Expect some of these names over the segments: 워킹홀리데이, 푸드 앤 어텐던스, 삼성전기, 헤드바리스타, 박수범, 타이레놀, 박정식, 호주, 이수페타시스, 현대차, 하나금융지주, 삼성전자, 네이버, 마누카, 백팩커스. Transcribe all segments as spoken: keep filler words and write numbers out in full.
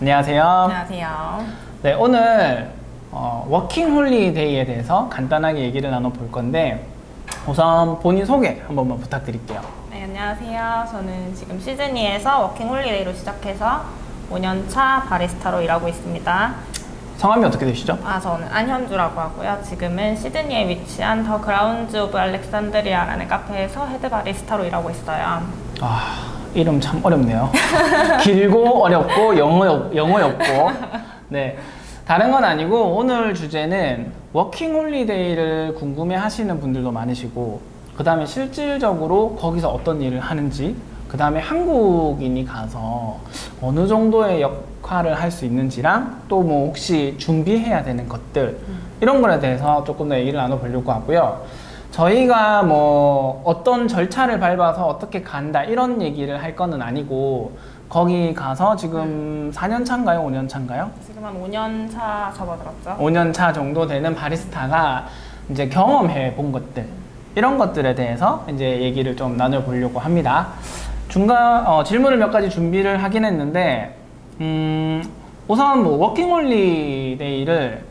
안녕하세요. 안녕하세요. 네, 오늘 어, 워킹홀리데이에 대해서 간단하게 얘기를 나눠볼 건데 우선 본인 소개 한 번만 부탁드릴게요. 네, 안녕하세요. 저는 지금 시즈니에서 워킹홀리데이로 시작해서 오 년 차 바리스타로 일하고 있습니다. 성함이 어떻게 되시죠? 아, 저는 안현주라고 하고요. 지금은 시드니에 위치한 더 그라운즈 오브 알렉산드리아라는 카페에서 헤드 바리스타로 일하고 있어요. 아, 이름 참 어렵네요. 길고 어렵고 영어, 영어 없고. 네, 다른 건 아니고 오늘 주제는 워킹홀리데이를 궁금해 하시는 분들도 많으시고 그 다음에 실질적으로 거기서 어떤 일을 하는지 그 다음에 한국인이 가서 어느 정도의 역할을 할 수 있는지랑 또 뭐 혹시 준비해야 되는 것들 이런 거에 대해서 조금 더 얘기를 나눠보려고 하고요. 저희가 뭐 어떤 절차를 밟아서 어떻게 간다 이런 얘기를 할 거는 아니고 거기 가서 지금 사 년 차인가요? 오 년 차인가요? 지금 한 오 년 차 접어들었죠. 오 년 차 정도 되는 바리스타가 이제 경험해 본 것들 이런 것들에 대해서 이제 얘기를 좀 나눠보려고 합니다. 중간 어, 질문을 몇 가지 준비를 하긴 했는데 음, 우선 뭐 워킹홀리데이를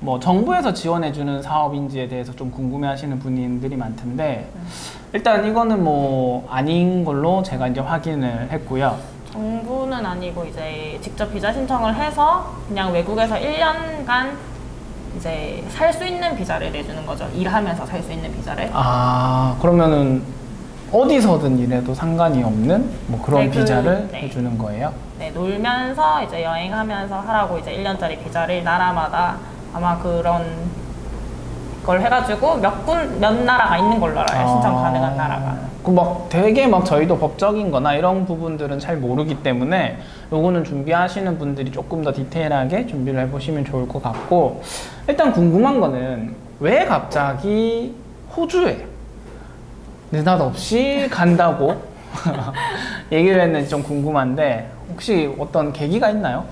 뭐 정부에서 지원해주는 사업인지에 대해서 좀 궁금해하시는 분들이 많던데 일단 이거는 뭐 아닌 걸로 제가 이제 확인을 했고요. 정부는 아니고 이제 직접 비자 신청을 해서 그냥 외국에서 일 년간 이제 살 수 있는 비자를 내주는 거죠. 일하면서 살 수 있는 비자를. 아, 그러면은 어디서든 일해도 상관이 없는 뭐 그런 네, 그, 비자를 네. 해주는 거예요? 네, 놀면서 이제 여행하면서 하라고 이제 일 년짜리 비자를 나라마다 아마 그런 걸 해가지고 몇 군, 몇 나라가 있는 걸로 알아요. 신청 가능한 나라가. 그 막 되게 막 저희도 법적인 거나 이런 부분들은 잘 모르기 때문에 요거는 준비하시는 분들이 조금 더 디테일하게 준비를 해보시면 좋을 것 같고 일단 궁금한 거는 왜 갑자기 호주에 느닷없이 간다고 얘기를 했는지 좀 궁금한데 혹시 어떤 계기가 있나요?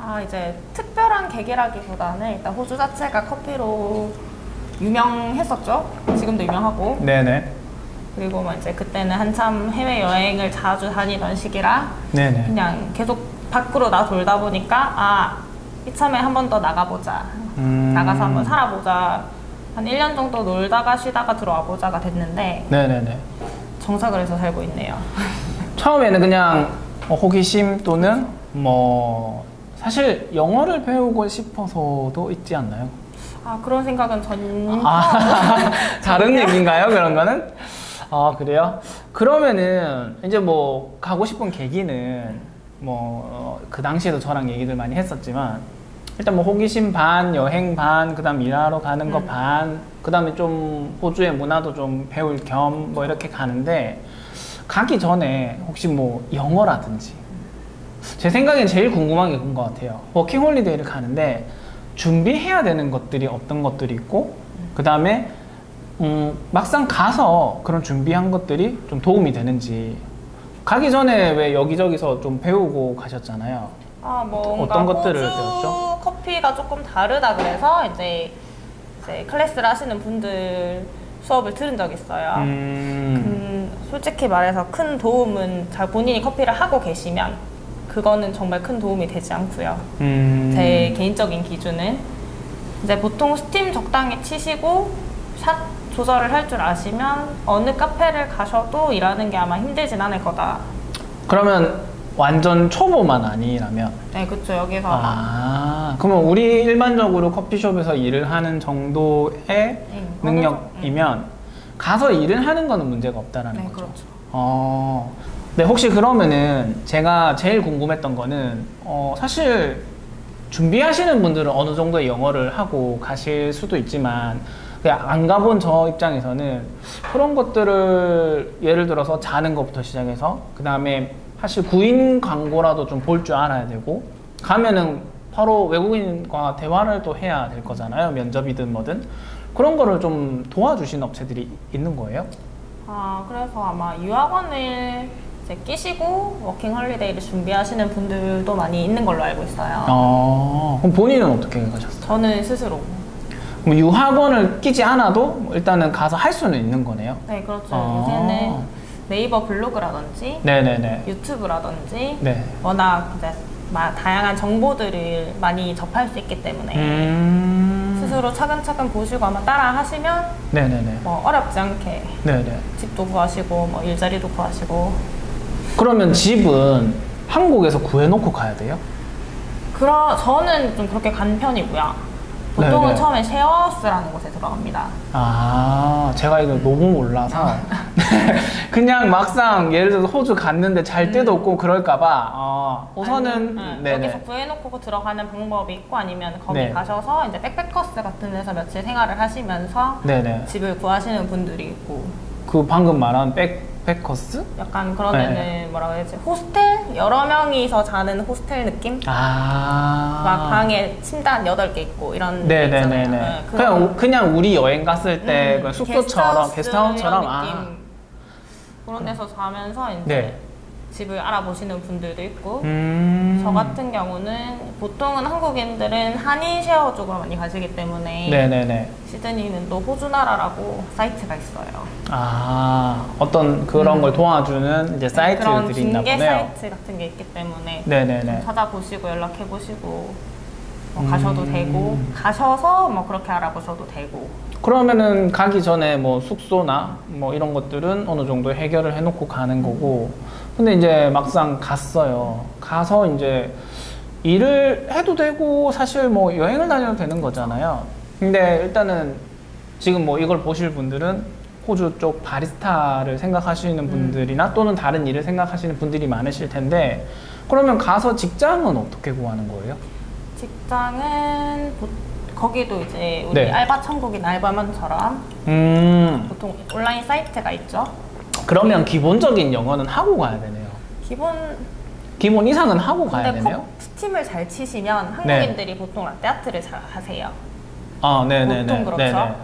아, 이제 특별한 계기라기보다는 일단 호주 자체가 커피로 유명했었죠. 지금도 유명하고. 네네. 그리고 뭐 이제 그때는 한참 해외여행을 자주 다니던 시기라 네네. 그냥 계속 밖으로 나 돌다 보니까 아, 이참에 한 번 더 나가보자. 음... 나가서 한번 살아보자. 한 일 년 정도 놀다가 쉬다가 들어와보자가 됐는데 네네네. 정착을 해서 살고 있네요. 처음에는 그냥 호기심 또는 뭐 사실 영어를 배우고 싶어서도 있지 않나요? 아, 그런 생각은 전혀. 아, 다른 얘기인가요? 그런 거는? 아, 그래요? 그러면은 이제 뭐 가고 싶은 계기는 뭐 그 당시에도 저랑 얘기들 많이 했었지만 일단 뭐 호기심 반, 여행 반, 그 다음 일하러 가는 거 음. 반, 그 다음에 좀 호주의 문화도 좀 배울 겸 뭐 이렇게 가는데 가기 전에 혹시 뭐 영어라든지 제 생각엔 제일 궁금한 게 그런 것 같아요. 워킹홀리데이를 가는데 준비해야 되는 것들이 어떤 것들이 있고 그 다음에 음, 막상 가서 그런 준비한 것들이 좀 도움이 되는지 가기 전에 왜 여기저기서 좀 배우고 가셨잖아요. 아, 뭔가 어떤 것들을 배웠죠? 커피가 조금 다르다 그래서 이제, 이제 클래스를 하시는 분들 수업을 들은 적이 있어요. 음... 그, 솔직히 말해서 큰 도움은 잘 본인이 커피를 하고 계시면 그거는 정말 큰 도움이 되지 않고요. 음... 제 개인적인 기준은 이제 보통 스팀 적당히 치시고 샷 조절을 할 줄 아시면 어느 카페를 가셔도 일하는 게 아마 힘들진 않을 거다. 그러면 완전 초보만 아니라면? 네, 그렇죠. 여기서. 아, 그러면 우리 일반적으로 커피숍에서 일을 하는 정도의 네, 능력이면 음. 가서 일을 하는 거는 문제가 없다라는 네, 거죠? 그렇죠. 어... 네, 혹시 그러면은 제가 제일 궁금했던 거는 어, 사실 준비하시는 분들은 어느 정도의 영어를 하고 가실 수도 있지만 그냥 안 가본 저 입장에서는 그런 것들을 예를 들어서 자는 것부터 시작해서 그 다음에 사실 구인 광고라도 좀 볼 줄 알아야 되고 가면은 바로 외국인과 대화를 또 해야 될 거잖아요. 면접이든 뭐든 그런 거를 좀 도와주시는 업체들이 있는 거예요? 아, 그래서 아마 유학원을 끼시고 워킹홀리데이를 준비하시는 분들도 많이 있는 걸로 알고 있어요. 아, 그럼 본인은 어떻게 가셨어요? 저는 스스로. 그럼 유학원을 끼지 않아도 일단은 가서 할 수는 있는 거네요? 네, 그렇죠. 아. 요새는 네이버 블로그라든지 네네네. 유튜브라든지 네. 워낙 이제 마, 다양한 정보들을 많이 접할 수 있기 때문에 음... 스스로 차근차근 보시고 아마 따라 하시면 네네네. 뭐 어렵지 않게 네네. 집도 구하시고 뭐 일자리도 구하시고. 그러면 집은 한국에서 구해놓고 가야 돼요? 그러, 저는 좀 그렇게 간 편이고요. 보통은 네네. 처음에 쉐어하우스라는 곳에 들어갑니다. 아, 제가 이걸 너무 몰라서 그냥 막상 예를 들어서 호주 갔는데 잘 데도 음. 없고 그럴까봐 어, 우선은 아니, 네, 여기서 구해놓고 들어가는 방법이 있고 아니면 거기 네. 가셔서 이제 백팩커스 같은 데서 며칠 생활을 하시면서 네네. 집을 구하시는 분들이 있고 그 방금 말한 백패커스? 약간 그런 데는 네. 뭐라고 해야 되지? 호스텔? 여러 명이서 자는 호스텔 느낌? 아. 막 방에 침대 여덟 개 있고 이런 데 있잖아요. 네, 그냥, 오, 그냥 우리 여행 갔을 때 음, 그냥 숙소처럼, 게스트하우스처럼. 아. 그런 데서 자면서 이제 네. 집을 알아보시는 분들도 있고, 음... 저 같은 경우는 보통은 한국인들은 한인 쉐어 쪽으로 많이 가시기 때문에 네네네. 시드니는 또 호주나라라고 사이트가 있어요. 아, 어떤 그런 음. 걸 도와주는 이제 사이트들이 있나 보네요. 그런 중개 사이트 같은 게 있기 때문에 네네네. 찾아보시고 연락해보시고 뭐 음... 가셔도 되고, 가셔서 뭐 그렇게 알아보셔도 되고. 그러면은 가기 전에 뭐 숙소나 뭐 이런 것들은 어느 정도 해결을 해놓고 가는 거고, 근데 이제 막상 갔어요. 가서 이제 일을 해도 되고 사실 뭐 여행을 다녀도 되는 거잖아요. 근데 일단은 지금 뭐 이걸 보실 분들은 호주 쪽 바리스타를 생각하시는 분들이나 또는 다른 일을 생각하시는 분들이 많으실 텐데, 그러면 가서 직장은 어떻게 구하는 거예요? 직장은 거기도 이제 우리 네. 알바 천국인 알바몬처럼 음. 보통 온라인 사이트가 있죠. 그러면 기본적인 영어는 하고 가야 되네요. 기본 기본 이상은 하고 가야 되네요. 스팀을 잘 치시면 한국인들이 네. 보통 라떼아트를 잘 하세요. 아, 네네네. 보통 그렇죠. 네네.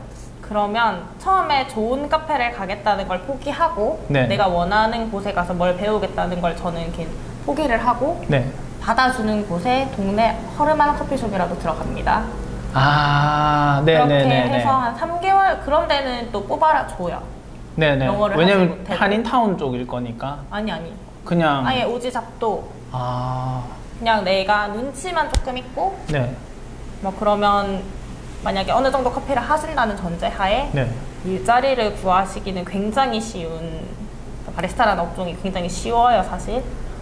그러면 처음에 좋은 카페를 가겠다는 걸 포기하고 네네. 내가 원하는 곳에 가서 뭘 배우겠다는 걸 저는 이렇게 포기를 하고 네. 받아주는 곳에 동네 허름한 커피숍이라도 들어갑니다. 아, 네네네. 그렇게 네네. 해서 한 삼 개월 그런 데는 또 뽑아줘요. 네네. 왜냐면 한인타운 쪽일 거니까. 아니 아니. 그냥 아예 오지잡도. 아. 그냥 내가 눈치만 조금 있고. 네. 뭐 그러면 만약에 어느 정도 커피를 하신다는 전제하에 네. 일자리를 구하시기는 굉장히 쉬운, 바리스타라는 업종이 굉장히 쉬워요 사실.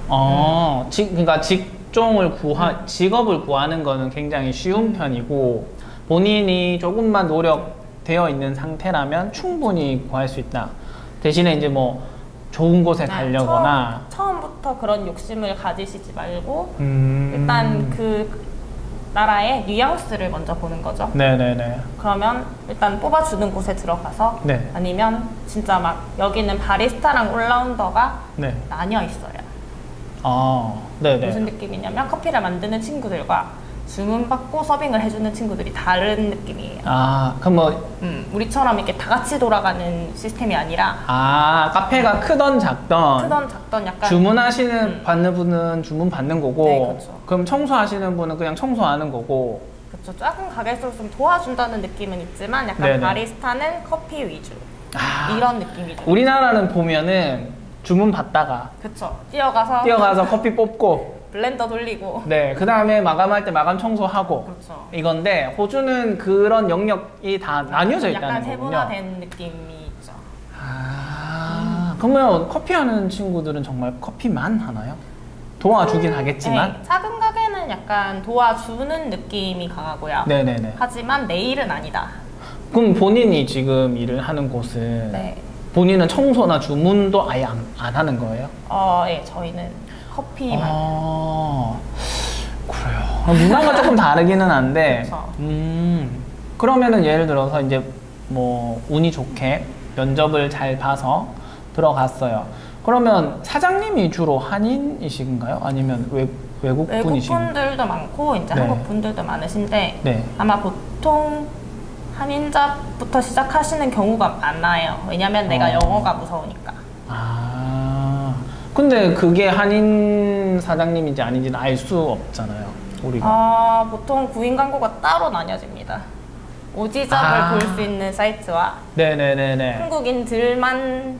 어, 아, 음. 직 그러니까 직종을 구하 음. 직업을 구하는 거는 굉장히 쉬운 음. 편이고, 본인이 조금만 노력. 되어 있는 상태라면 충분히 구할 수 있다. 대신에 이제 뭐 좋은 곳에 네, 가려거나 처음, 처음부터 그런 욕심을 가지시지 말고 음... 일단 그 나라의 뉘앙스를 먼저 보는 거죠. 네네네. 그러면 일단 뽑아주는 곳에 들어가서 네. 아니면 진짜 막 여기는 바리스타랑 올라운더가 네. 나뉘어 있어요. 아, 네네. 무슨 느낌이냐면 커피를 만드는 친구들과 주문받고 서빙을 해주는 친구들이 다른 느낌이에요. 아, 그럼 뭐 음, 우리처럼 이렇게 다 같이 돌아가는 시스템이 아니라 아, 카페가 크던 작던 크던 작던 약간 주문하시는 음. 받는 분은 주문 받는 거고 네, 그렇죠. 그럼 청소하시는 분은 그냥 청소하는 거고 그렇죠. 작은 가게일수록 좀 도와준다는 느낌은 있지만 약간 네네. 바리스타는 커피 위주 아, 이런 느낌이죠. 우리나라는 보면은 주문 받다가 그렇죠. 뛰어가서 뛰어가서 커피 뽑고 블렌더 돌리고 네, 그 다음에 마감할 때 마감 청소하고 그렇죠. 이건데 호주는 그런 영역이 다 나뉘어져 있다는 거군요. 약간 세분화된 느낌이 있죠. 아, 음. 그러면 커피하는 친구들은 정말 커피만 하나요? 도와주긴 음, 하겠지만 네, 작은 가게는 약간 도와주는 느낌이 강하고요. 네네네. 하지만 내 일은 아니다. 그럼 본인이 지금 일을 하는 곳은 네. 본인은 청소나 주문도 아예 안, 안 하는 거예요? 어, 예, 저희는 커피만. 아, 그래요. 문화가 조금 다르기는 한데. 그렇죠. 음, 그러면은 예를 들어서 이제 뭐 운이 좋게 면접을 잘 봐서 들어갔어요. 그러면 사장님이 주로 한인이신가요? 아니면 외, 외국 분이신가요? 외국 분들도 많고 이제 네. 한국 분들도 많으신데 네. 아마 보통 한인잡부터 시작하시는 경우가 많아요. 왜냐면 내가 어. 영어가 무서우니까. 아. 근데 그게 한인 사장님인지 아닌지는 알 수 없잖아요, 우리가. 아, 보통 구인 광고가 따로 나뉘어집니다. 오지잡을 아. 볼 수 있는 사이트와 네네네네. 한국인들만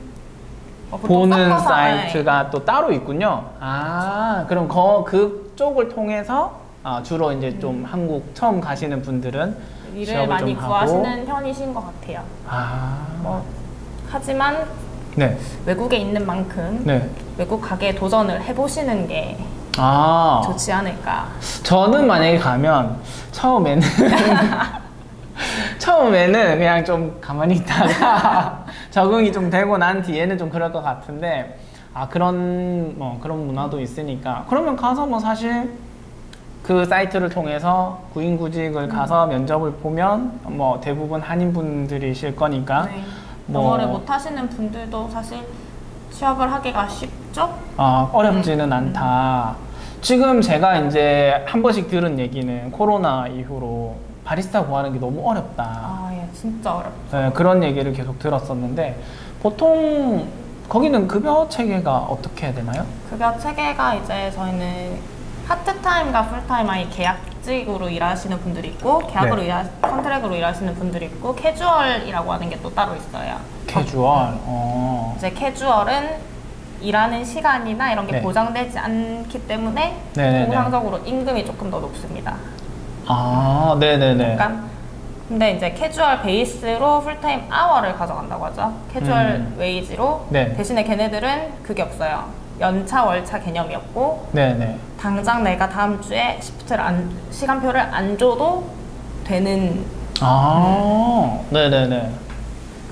보는 사이트가 또 따로 있군요. 아, 그럼 거, 그 그쪽을 통해서 아, 주로 이제 음. 좀 한국 처음 가시는 분들은 일을 많이 구하시는 편이신 것 같아요. 아. 뭐, 하지만 네. 외국에 있는 만큼 네. 외국 가게에 도전을 해보시는 게 아. 좋지 않을까. 저는 만약에 가면 처음에는 처음에는 그냥 좀 가만히 있다가 적응이 좀 되고 난 뒤에는 좀 그럴 것 같은데 아 그런 뭐 그런 문화도 있으니까 그러면 가서 뭐 사실 그 사이트를 통해서 구인구직을 음. 가서 면접을 보면 뭐 대부분 한인분들이실 거니까 네. 뭐 영어를 못하시는 분들도 사실 취업을 하기가 쉽죠? 아, 어렵지는 음. 않다. 지금 제가 이제 한 번씩 들은 얘기는 코로나 이후로 바리스타 구하는 게 너무 어렵다. 아, 예, 진짜 어렵죠. 네, 그런 얘기를 계속 들었었는데 보통 거기는 급여 체계가 어떻게 해야 되나요? 급여 체계가 이제 저희는 파트타임과 풀타임 아예 계약직으로 일하시는 분들이 있고 계약으로 네. 일하, 컨트랙으로 일하시는 분들이 있고 캐주얼이라고 하는 게 또 따로 있어요. 캐주얼? 어. 이제 캐주얼은 일하는 시간이나 이런 게 네. 보장되지 않기 때문에 통상적으로 임금이 조금 더 높습니다. 아, 네네네. 그러니까 근데 이제 캐주얼 베이스로 풀타임 아워를 가져간다고 하죠. 캐주얼 음. 웨이지로 네. 대신에 걔네들은 그게 없어요. 연차, 월차 개념이 없고 네네. 당장 내가 다음 주에 시프트를 안, 시간표를 안 줘도 되는 아 음. 네네네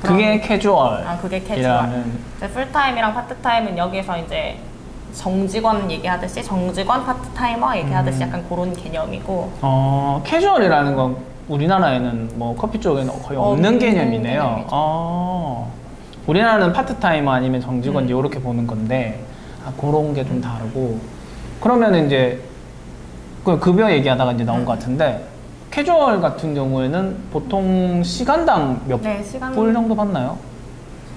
그게 캐주얼 아 그게 캐주얼 이제 풀타임이랑 파트타임은 여기에서 이제 정직원 얘기하듯이 정직원 파트타이머 얘기하듯이 음. 약간 그런 개념이고 어 캐주얼이라는 건 우리나라에는 뭐 커피 쪽에는 거의 없는, 없는 개념이네요. 아, 우리나라는 파트타이머 아니면 정직원 음. 이렇게 보는 건데 아, 그런 게 좀 다르고 그러면 이제 그 급여 얘기하다가 이제 나온 것 같은데 캐주얼 같은 경우에는 보통 시간당 몇 불 네, 시간... 정도 받나요?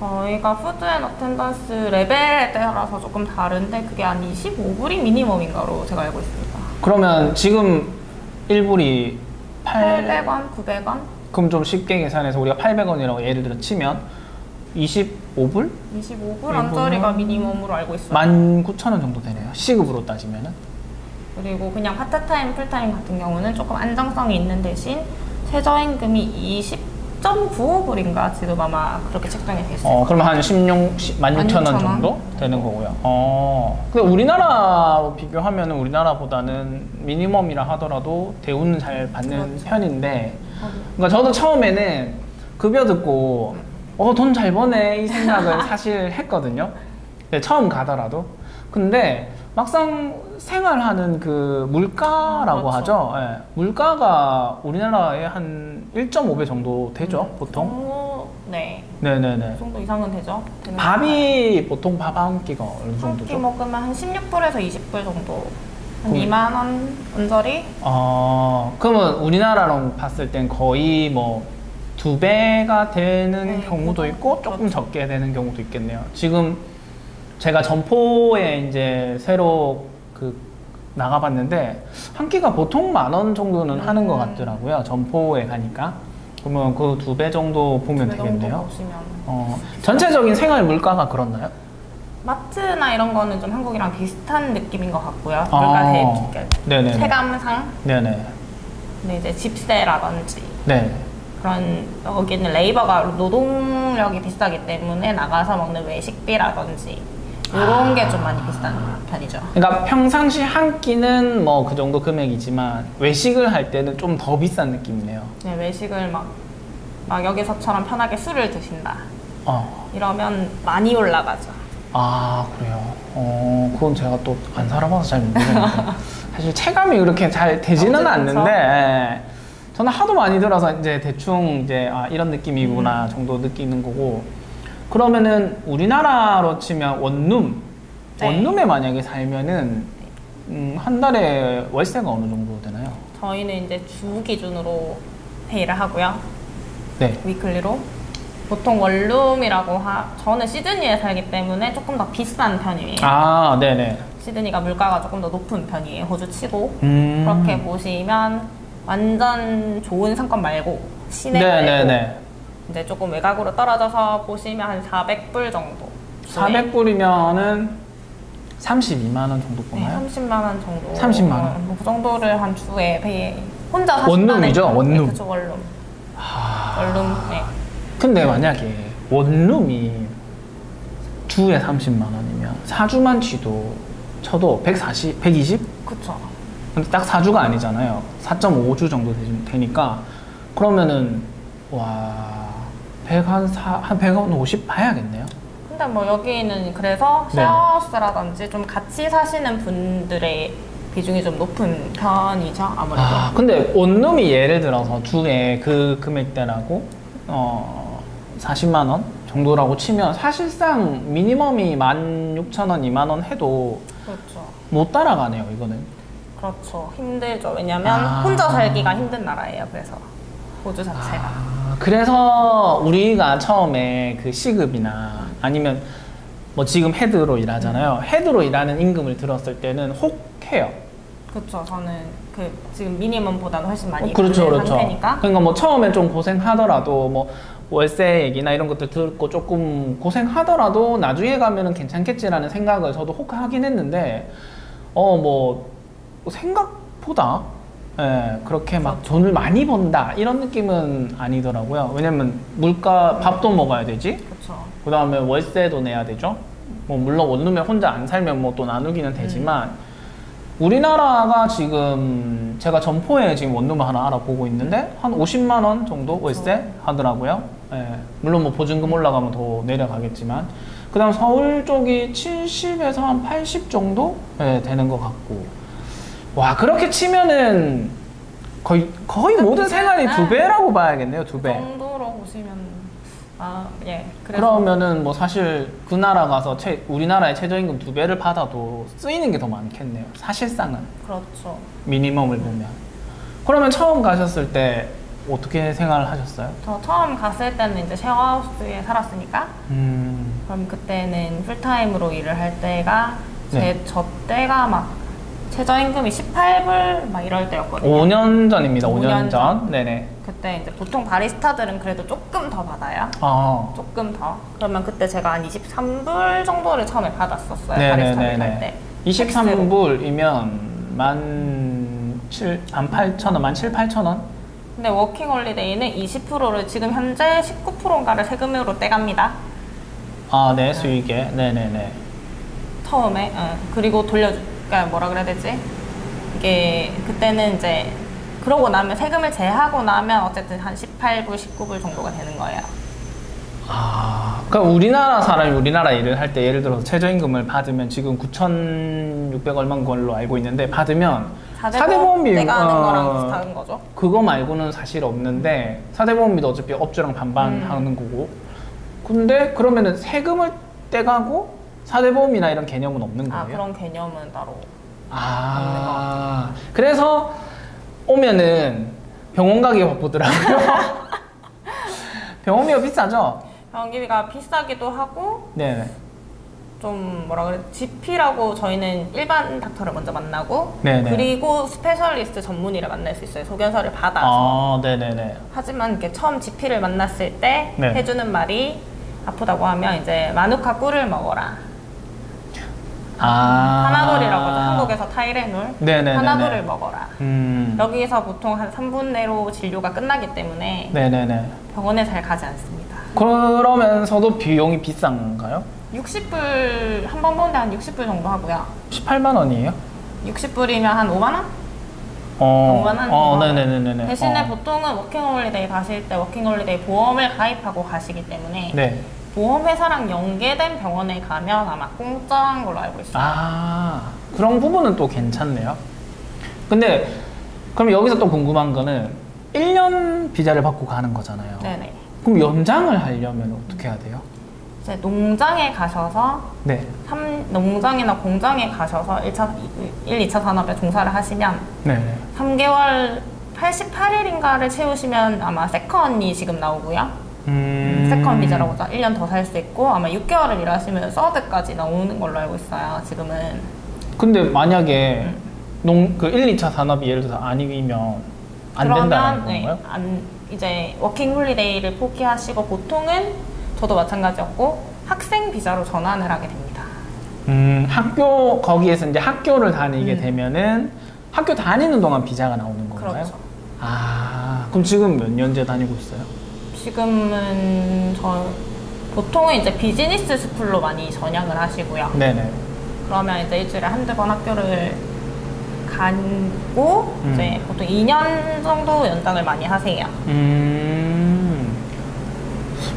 저희가 푸드 앤 어텐던스 레벨에 따라서 조금 다른데 그게 한 이십오 불이 미니멈인가로 제가 알고 있습니다. 그러면 지금 일 불이 팔... 팔백 원? 구백 원? 그럼 좀 쉽게 계산해서 우리가 팔백 원이라고 예를 들어 치면 이십오 불? 이십오 불 안짜리가 미니멈으로 알고 있어요. 만 구천 원 정도 되네요. 시급으로 따지면은. 그리고 그냥 파트타임, 풀타임 같은 경우는 조금 안정성이 있는 대신 최저임금이 이십 점 구오 불인가 지금 아마 그렇게 책정이 돼 있어요. 어, 그러면 한 만 육천 원 정도 되는 거고요. 어. 근데 우리나라로 비교하면 우리나라보다는 미니멈이라 하더라도 대우는 잘 받는 그렇죠. 편인데 그러니까 저도 처음에는 급여 듣고 어, 돈 잘 버네 이 생각을 사실 했거든요. 네, 처음 가더라도. 근데 막상 생활하는 그 물가라고 아, 그렇죠. 하죠. 네, 물가가 우리나라에 한 일 점 오 배 정도 되죠, 음, 보통. 어, 네. 네네네. 그 정도 이상은 되죠. 밥이 건가요? 보통 밥 한 끼가 어느 정도죠? 한 끼 먹으면 한 십육 불에서 이십 불 정도. 한 음. 이만 원 언저리? 아, 그러면 우리나라랑 봤을 땐 거의 뭐 두 배가 되는 네, 경우도 그렇죠. 있고 조금 적게 되는 경우도 있겠네요. 지금 제가 점포에 이제 새로 그 나가봤는데 한 끼가 보통 만 원 정도는 음. 하는 것 같더라고요. 점포에 가니까 그러면 그 두 배 정도 보면 두 배 되겠네요. 어, 전체적인 생활 물가가 그렇나요? 마트나 이런 거는 좀 한국이랑 비슷한 느낌인 것 같고요. 물가 대비 체감상. 네네. 근데 이제 집세라든지. 네. 그런 여기는 레이버가 노동력이 비싸기 때문에 나가서 먹는 외식비라든지 이런 아... 게 좀 많이 비싼 편이죠. 그러니까 평상시 한 끼는 뭐 그 정도 금액이지만 외식을 할 때는 좀 더 비싼 느낌이네요. 네, 외식을 막, 막 여기서처럼 편하게 술을 드신다. 어. 이러면 많이 올라가죠. 아, 그래요. 어, 그건 제가 또 안 살아봐서 잘 모르겠는데 사실 체감이 그렇게 잘 되지는 않는데 저는 하도 많이 들어서 이제 대충 이제 아 이런 느낌이구나 정도 느끼는 거고 그러면은 우리나라로 치면 원룸 네. 원룸에 만약에 살면은 음 한 달에 월세가 어느 정도 되나요? 저희는 이제 주 기준으로 페이를 하고요. 네. 위클리로 보통 원룸이라고 하 저는 시드니에 살기 때문에 조금 더 비싼 편이에요. 아, 네네. 시드니가 물가가 조금 더 높은 편이에요. 호주치고 음... 그렇게 보시면. 완전 좋은 상권 말고 시내 말고 이제 조금 외곽으로 떨어져서 보시면 한 사백 불 정도. 사백 불이면은 삼십이만 원 정도 보나요? 네, 삼십만 원 정도. 삼십만 원. 그 정도를 한 주에 배에 혼자 사신다는 원룸이죠? 원룸. 그렇죠, 원룸. 하... 원룸, 네. 근데 네. 만약에 원룸이 주에 삼십만 원이면 사 주만 치도 쳐도 백사십, 백이십? 그쵸. 근데 딱 사 주가 아니잖아요. 사 점 오 주 정도 되니까 그러면은 와... 백오십 봐야겠네요. 근데 뭐 여기는 그래서 셰어하우스라든지 좀 같이 사시는 분들의 비중이 좀 높은 편이죠, 아무래도. 아, 근데 원룸이 예를 들어서 주에 그 금액대라고 어, 사십만 원 정도라고 치면 사실상 미니멈이 만 육천 원, 이만 원 해도 그렇죠. 못 따라가네요, 이거는. 그렇죠, 힘들죠. 왜냐면 아... 혼자 살기가 힘든 나라예요, 그래서 호주 자체가. 아... 그래서 우리가 처음에 그 시급이나 아니면 뭐 지금 헤드로 일하잖아요. 헤드로 일하는 임금을 들었을 때는 혹해요. 그렇죠. 저는 그 지금 미니멈보다는 훨씬 많이 어, 그렇죠, 그렇죠. 상태니까. 그러니까 뭐 처음에 좀 고생하더라도 뭐 월세 얘기나 이런 것들 듣고 조금 고생하더라도 나중에 가면은 괜찮겠지라는 생각을 저도 혹하긴 했는데 어 뭐 생각보다 예, 그렇게 막 그렇죠. 돈을 많이 번다 이런 느낌은 아니더라고요. 왜냐면 물가, 밥도 먹어야 되지. 그렇죠. 그 다음에 월세도 내야 되죠. 뭐 물론 원룸에 혼자 안 살면 뭐 또 나누기는 되지만 음. 우리나라가 지금 제가 점포에 지금 원룸을 하나 알아보고 있는데 한 오십만 원 정도 월세 그렇죠. 하더라고요. 예, 물론 뭐 보증금 올라가면 더 내려가겠지만 그 다음 서울 쪽이 칠십에서 한 팔십 정도 예, 되는 것 같고 와 그렇게 치면은 거의 거의 모든 생활이 두 배라고 봐야겠네요. 두 배. 그 정도로 보시면 아 예. 그러면은 뭐 사실 그 나라 가서 최, 우리나라의 최저임금 두 배를 받아도 쓰이는 게 더 많겠네요. 사실상은. 그렇죠. 미니멈을 보면. 그러면 처음 가셨을 때 어떻게 생활을 하셨어요? 저 처음 갔을 때는 이제 셰어하우스에 살았으니까. 음. 그럼 그때는 풀타임으로 일을 할 때가 제 네. 저 때가 막. 최저임금이 십팔 불 막 이럴 때였거든요. 오 년 전입니다. 오 년, 오 년 전. 전. 네네. 그때 이제 보통 바리스타들은 그래도 조금 더 받아요. 아. 조금 더. 그러면 그때 제가 한 이십삼 불 정도를 처음에 받았었어요. 바리스타를 할 때. 이십삼 불이면 만 칠천 원, 만 칠천, 팔천 원? 근데 워킹홀리데이는 이십 퍼센트를 지금 현재 십구 퍼센트인가를 세금으로 떼갑니다. 아, 네. 수익에. 네네네. 처음에. 응. 그리고 돌려주 그러니까 뭐라 그래야 되지? 이게 그때는 이제 그러고 나면 세금을 제하고 나면 어쨌든 한 십팔 불, 십구 불 정도가 되는 거예요. 아, 그러니까 우리나라 사람이 우리나라 일을 할 때 예를 들어서 최저임금을 받으면 지금 구천육백 얼마인 걸로 알고 있는데 받으면 사대보험비 내가 하는 거랑 비슷한 거죠? 그거 말고는 사실 없는데 사대보험비도 어차피 업주랑 반반 음. 하는 거고 근데 그러면은 세금을 떼가고 사대보험이나 이런 개념은 없는 거예요? 아, 그런 개념은 따로 아, 없는 것 같아요. 그래서 오면은 병원 가기가 바쁘더라고요. 병원비가 비싸죠? 병원비가 비싸기도 하고 네네. 좀 뭐라 그래 지피라고 저희는 일반 닥터를 먼저 만나고 네네. 그리고 스페셜리스트 전문의를 만날 수 있어요. 소견서를 받아서 아, 네네네. 하지만 이렇게 처음 지피를 만났을 때 네. 해주는 말이 아프다고 하면 이제 마누카 꿀을 먹어라. 아 파나돌이라고 하죠. 한국에서 타이레놀. 네네네네. 파나돌을 먹어라. 음. 여기에서 보통 한 삼 분 내로 진료가 끝나기 때문에 네네네. 병원에 잘 가지 않습니다. 그러면서도 비용이 비싼가요? 육십 불 한 번 보는데 한 육십 불 정도 하고요. 십팔만 원이에요? 육십 불이면 한 오만 원? 어, 오만 원? 어, 네네네네. 대신에 어. 보통은 워킹홀리데이 가실 때 워킹홀리데이 보험을 가입하고 가시기 때문에 네. 보험회사랑 연계된 병원에 가면 아마 공짜인 걸로 알고 있어요. 아, 그런 부분은 또 괜찮네요. 근데 그럼 여기서 또 궁금한 거는 일 년 비자를 받고 가는 거잖아요. 네네. 그럼 연장을 하려면 어떻게 해야 돼요? 이제 농장에 가셔서 네. 삼, 농장이나 공장에 가셔서 일, 이 차 산업에 종사를 하시면 네네. 삼 개월 팔십팔 일인가를 채우시면 아마 세컨이 지금 나오고요. 음... 세컨 비자라고 하죠. 일 년 더 살 수 있고 아마 육 개월을 일하시면 서드까지 나오는 걸로 알고 있어요. 지금은. 근데 만약에 음. 농, 그 일, 이 차 산업이 예를 들어서 아니면 안 그러면, 된다는 건가요? 네, 안, 이제 워킹홀리데이를 포기하시고 보통은 저도 마찬가지였고 학생 비자로 전환을 하게 됩니다. 음, 학교 거기에서 이제 학교를 다니게 음. 되면은 학교 다니는 동안 비자가 나오는 건가요? 그렇죠. 아, 그럼 지금 몇 년째 다니고 있어요? 지금은 저 보통은 이제 비즈니스 스쿨로 많이 전향을 하시고요. 네네. 그러면 이제 일주일에 한두 번 학교를 가고 음. 이제 보통 이 년 정도 연장을 많이 하세요. 음.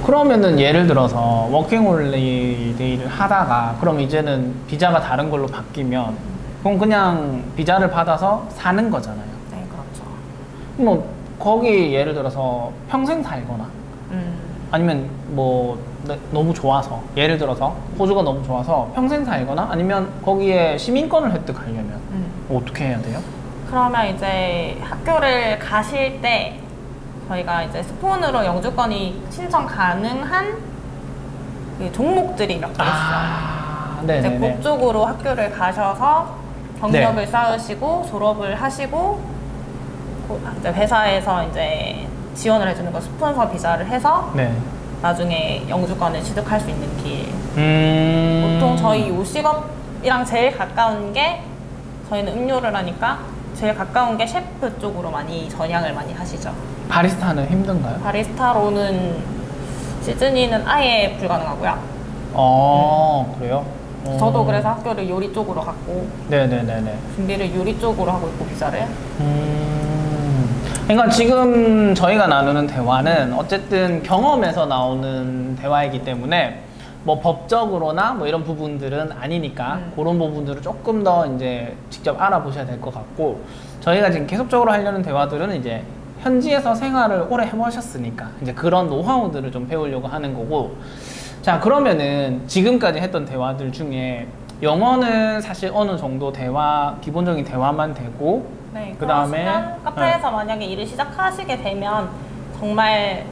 그러면은 예를 들어서 워킹홀리데이를 하다가 그럼 이제는 비자가 다른 걸로 바뀌면 그럼 그냥 비자를 받아서 사는 거잖아요. 네, 그렇죠. 뭐 거기 예를 들어서 평생 살거나 음. 아니면 뭐 너무 좋아서 예를 들어서 호주가 너무 좋아서 평생 살거나 아니면 거기에 시민권을 획득하려면 음. 어떻게 해야 돼요? 그러면 이제 학교를 가실 때 저희가 이제 스폰으로 영주권이 신청 가능한 그 종목들이 몇 개 있어요. 아, 이제 그쪽으로 학교를 가셔서 경력을 네. 쌓으시고 졸업을 하시고 이제 회사에서 이제 지원을 해주는 거 스폰서 비자를 해서 네. 나중에 영주권을 취득할 수 있는 길. 음... 보통 저희 요식업이랑 제일 가까운 게 저희는 음료를 하니까 제일 가까운 게 셰프 쪽으로 많이 전향을 많이 하시죠. 바리스타는 힘든가요? 바리스타로는 시즈니는 아예 불가능하고요. 아 음. 그래요? 어... 저도 그래서 학교를 요리 쪽으로 갔고 네네네네 준비를 요리 쪽으로 하고 있고 비자를 음... 그러니까 지금 저희가 나누는 대화는 어쨌든 경험에서 나오는 대화이기 때문에 뭐 법적으로나 뭐 이런 부분들은 아니니까 음. 그런 부분들을 조금 더 이제 직접 알아보셔야 될 것 같고 저희가 지금 계속적으로 하려는 대화들은 이제 현지에서 생활을 오래 해보셨으니까 이제 그런 노하우들을 좀 배우려고 하는 거고 자 그러면은 지금까지 했던 대화들 중에 영어는 사실 어느 정도 대화 기본적인 대화만 되고 네, 그 다음에 카페에서 네. 만약에 일을 시작하시게 되면 정말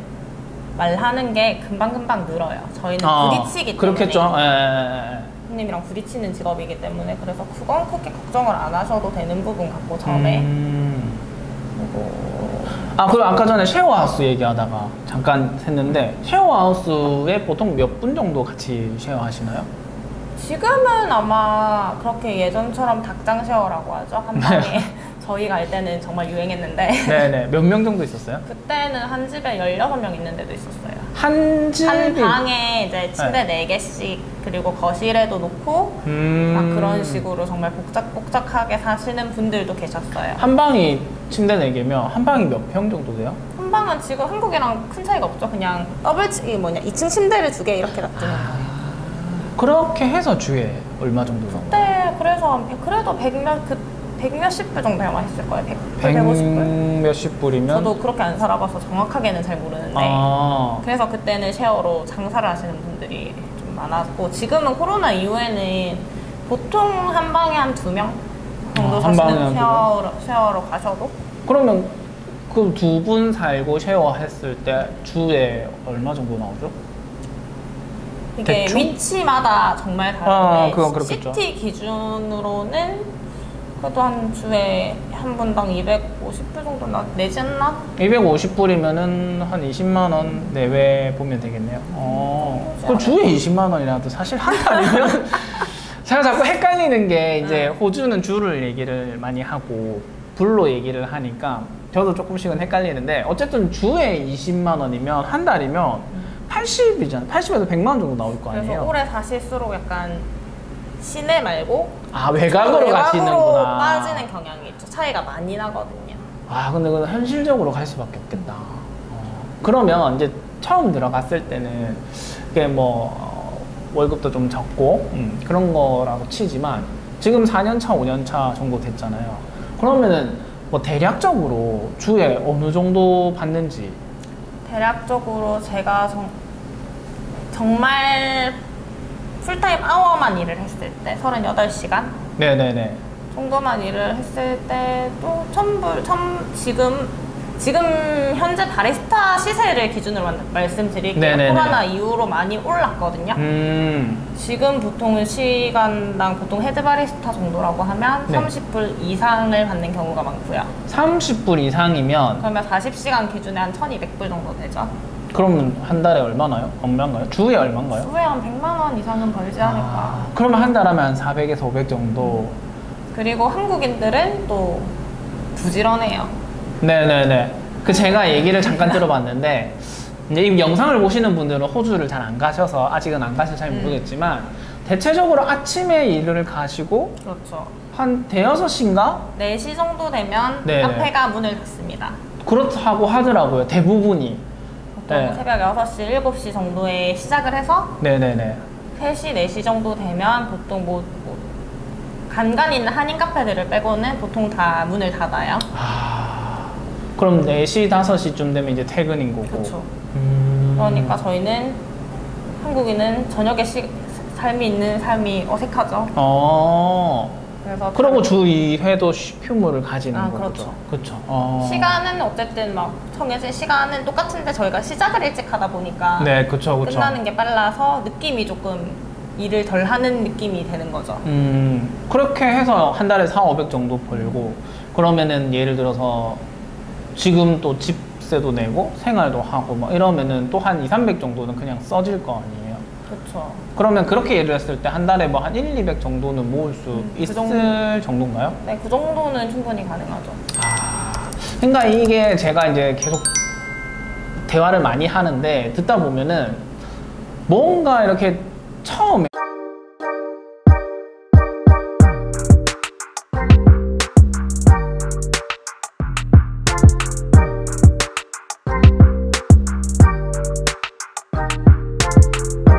말하는 게 금방금방 늘어요. 저희는 어, 부딪히기 그렇겠죠. 때문에 손님이랑 부딪히는 직업이기 때문에 그래서 그건 크게 걱정을 안 하셔도 되는 부분 같고 처음에 음... 아 그리고 아까 전에 쉐어하우스 얘기하다가 잠깐 했는데 쉐어하우스에 보통 몇 분 정도 같이 쉐어하시나요? 지금은 아마 그렇게 예전처럼 닭장 쉐어라고 하죠. 한 방에 네. 저희 갈 때는 정말 유행했는데 네네 몇 명 정도 있었어요? 그때는 한 집에 열여섯 명 있는 데도 있었어요. 한 집이? 한 방에 이제 침대 네. 네 개씩 그리고 거실에도 놓고 음... 막 그런 식으로 정말 복작복작하게 사시는 분들도 계셨어요. 한 방이 침대 네 개면 한 방이 몇 평 정도 돼요? 한 방은 지금 한국이랑 큰 차이가 없죠. 그냥 더블 이 뭐냐 이 층 침대를 두 개 이렇게 놔두는 거예요. 그렇게 해서 주에 얼마 정도 나온 거예요? 그때 그래서 그래도 백몇 그 백몇십 불 정도만 했을 거예요. 백, 백오십 불? 몇십 불이면? 저도 그렇게 안 살아봐서 정확하게는 잘 모르는데 아 그래서 그때는 쉐어로 장사를 하시는 분들이 좀 많았고 지금은 코로나 이후에는 보통 한 방에 한 두 명 정도 아, 사시는 쉐어로, 쉐어로 가셔도 그러면 그 두 분 살고 쉐어했을 때 주에 얼마 정도 나오죠? 이게 대충? 위치마다 정말 다른데 아, 시티 기준으로는 그래도 한 주에 한 분당 이백오십 불 정도 나, 내지 않나? 이백오십 불이면은 한 이십만 원 내외 보면 되겠네요. 어. 그 주에 이십만 원이라도 사실 한 달이면 제가 자꾸 헷갈리는 게 이제 응. 호주는 주를 얘기를 많이 하고 불로 얘기를 하니까 저도 조금씩은 헷갈리는데 어쨌든 주에 이십만 원이면 한 달이면 팔십이잖아요. 팔십에서 백만 원 정도 나올 거 아니에요? 그래서 오래 사실수록 약간 시내 말고 아 외곽으로 가시는구나. 빠지는 경향이 있죠. 차이가 많이 나거든요. 아 근데 그건 현실적으로 갈 수밖에 없겠다. 어, 그러면 이제 처음 들어갔을 때는 그게 뭐 어, 월급도 좀 적고 음, 그런 거라고 치지만 지금 사 년 차, 오 년 차 정도 됐잖아요. 그러면은 뭐 대략적으로 주에 어느 정도 받는지 대략적으로 제가 정, 정말 풀타임 아워만 일을 했을 때 서른여덟 시간 네네네 정도만 일을 했을 때도 천불 천 지금 지금 현재 바리스타 시세를 기준으로 말씀드릴게요. 네네네. 코로나 이후로 많이 올랐거든요. 음. 지금 보통 시간당 보통 헤드 바리스타 정도라고 하면 네. 삼십 불 이상을 받는 경우가 많고요. 삼십 불 이상이면 그러면 사십 시간 기준에 한 천이백 불 정도 되죠. 그러면 한 달에 얼마나요? 얼마인가요? 주에 얼마인가요? 주에 한 백만 원 이상은 벌지 아, 않을까. 그러면 한 달 하면 한 사백에서 오백 정도. 그리고 한국인들은 또 부지런해요. 네네네. 그 제가 얘기를 잠깐 들어봤는데 이제 이 영상을 보시는 분들은 호주를 잘 안 가셔서 아직은 안 가셔서 잘 모르겠지만 음. 대체적으로 아침에 일을 가시고 그렇죠. 한 대여섯 시인가? 네 시 정도 되면 네네. 카페가 문을 닫습니다. 그렇다고 하더라고요. 대부분이 네. 새벽 여섯 시, 일곱 시 정도에 시작을 해서 네네네. 세 시, 네 시 정도 되면 보통 뭐, 뭐 간간히 있는 한인 카페들을 빼고는 보통 다 문을 닫아요. 아, 그럼 네 시, 다섯 시쯤 되면 이제 퇴근인 거고. 그렇죠. 음... 그러니까 저희는 한국인은 저녁에 시, 삶이 있는 삶이 어색하죠. 어... 그래서 그러고 주 이 회도 휴무를 가지는 아, 거죠. 그렇죠. 어... 시간은 어쨌든 막 정해진 시간은 똑같은데 저희가 시작을 일찍 하다 보니까 네, 그쵸, 그쵸. 끝나는 게 빨라서 느낌이 조금 일을 덜 하는 느낌이 되는 거죠. 음, 그렇게 해서 한 달에 사오백 정도 벌고 그러면은 예를 들어서 지금 또 집세도 내고 생활도 하고 막 이러면은 또 한 이삼백 정도는 그냥 써질 거 아니에요. 그렇죠. 그러면 그렇게 예를 했을 때 한 달에 뭐 한 일, 이백 정도는 모을 수 음, 있을 그 정도. 정도인가요? 네, 그 정도는 충분히 가능하죠. 아, 그러니까 이게 제가 이제 계속 대화를 많이 하는데 듣다 보면은 뭔가 이렇게 처음에